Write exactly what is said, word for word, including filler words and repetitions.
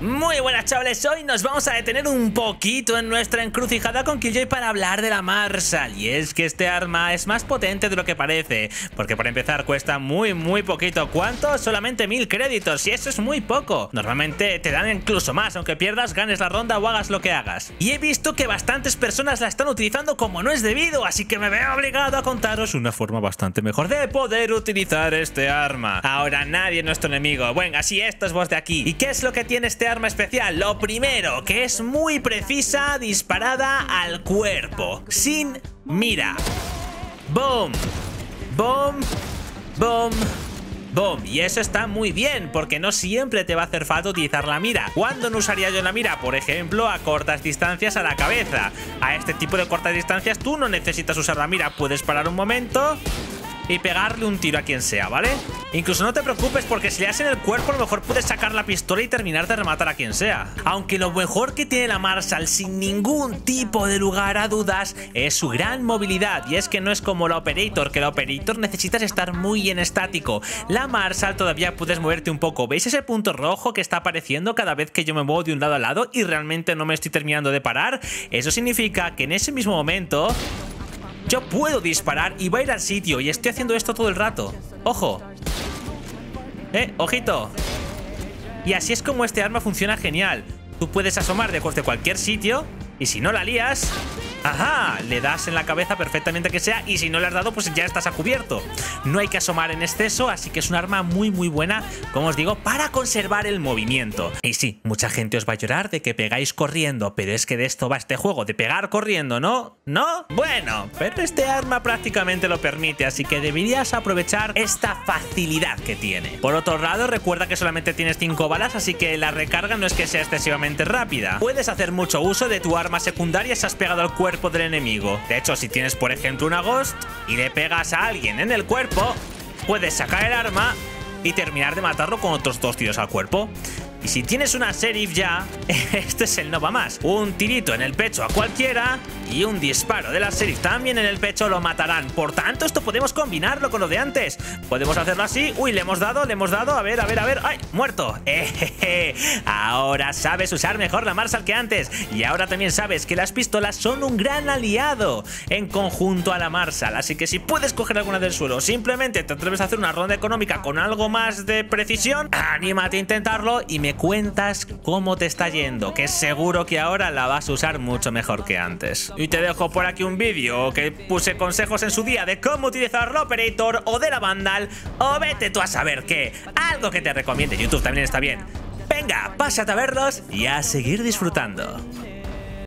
Muy buenas, chavales, hoy nos vamos a detener un poquito en nuestra encrucijada con Killjoy para hablar de la Marshall. Y es que este arma es más potente de lo que parece, porque para empezar cuesta muy muy poquito. ¿Cuánto? Solamente mil créditos, y eso es muy poco. Normalmente te dan incluso más, aunque pierdas, ganes la ronda o hagas lo que hagas. Y he visto que bastantes personas la están utilizando como no es debido, así que me veo obligado a contaros una forma bastante mejor de poder utilizar este arma. Ahora nadie es nuestro enemigo. Bueno, así esto es vos de aquí. ¿Y qué es lo que tiene este arma especial? Lo primero, que es muy precisa, disparada al cuerpo, sin mira. Boom, boom, boom, boom. Y eso está muy bien, porque no siempre te va a hacer falta utilizar la mira. ¿Cuándo no usaría yo la mira? Por ejemplo, a cortas distancias a la cabeza. A este tipo de cortas distancias tú no necesitas usar la mira. Puedes parar un momento y pegarle un tiro a quien sea, ¿vale? Incluso no te preocupes, porque si le das en el cuerpo, a lo mejor puedes sacar la pistola y terminar de rematar a quien sea. Aunque lo mejor que tiene la Marshall, sin ningún tipo de lugar a dudas, es su gran movilidad. Y es que no es como la Operator, que la Operator necesitas estar muy en estático. La Marshall todavía puedes moverte un poco. ¿Veis ese punto rojo que está apareciendo cada vez que yo me muevo de un lado a lado y realmente no me estoy terminando de parar? Eso significa que en ese mismo momento yo puedo disparar y va a ir al sitio, y estoy haciendo esto todo el rato. ¡Ojo! ¡Eh! ¡Ojito! Y así es como este arma funciona genial. Tú puedes asomar de cualquier sitio y si no la lías, ¡ajá!, le das en la cabeza perfectamente que sea, y si no le has dado, pues ya estás a cubierto. No hay que asomar en exceso, así que es un arma muy muy buena, como os digo, para conservar el movimiento. Y sí, mucha gente os va a llorar de que pegáis corriendo, pero es que de esto va este juego, de pegar corriendo, ¿no? ¿No? Bueno, pero este arma prácticamente lo permite, así que deberías aprovechar esta facilidad que tiene. Por otro lado, recuerda que solamente tienes cinco balas, así que la recarga no es que sea excesivamente rápida. Puedes hacer mucho uso de tu arma secundaria si has pegado al cuerpo del enemigo. De hecho, si tienes por ejemplo una Ghost y le pegas a alguien en el cuerpo, puedes sacar el arma y terminar de matarlo con otros dos tiros al cuerpo. Y si tienes una Sheriff ya, este es el no va más. Un tirito en el pecho a cualquiera y un disparo de la Sheriff también en el pecho lo matarán. Por tanto, esto podemos combinarlo con lo de antes. Podemos hacerlo así. Uy, le hemos dado, le hemos dado. A ver, a ver, a ver. ¡Ay, muerto! Eh, je, je. Ahora sabes usar mejor la Marshall que antes. Y ahora también sabes que las pistolas son un gran aliado en conjunto a la Marshall. Así que si puedes coger alguna del suelo, simplemente te atreves a hacer una ronda económica con algo más de precisión, anímate a intentarlo y me cuentas cómo te está yendo, que seguro que ahora la vas a usar mucho mejor que antes. Y te dejo por aquí un vídeo que puse consejos en su día de cómo utilizar la Operator o de la Vandal, o vete tú a saber qué, algo que te recomiende YouTube también está bien. Venga, pásate a verlos y a seguir disfrutando.